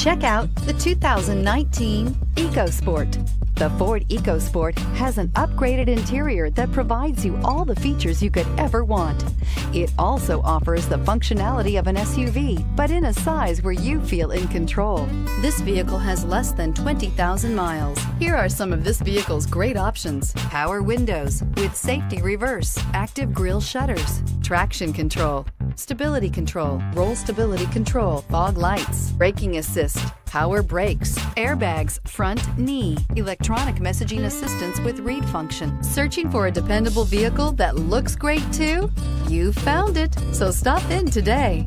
Check out the 2019 EcoSport. The Ford EcoSport has an upgraded interior that provides you all the features you could ever want. It also offers the functionality of an SUV, but in a size where you feel in control. This vehicle has less than 20,000 miles. Here are some of this vehicle's great options: power windows with safety reverse, active grille shutters, traction control, stability control, roll stability control, fog lights, braking assist, power brakes, airbags, front knee, electronic messaging assistance with read function. Searching for a dependable vehicle that looks great too? You found it, so stop in today.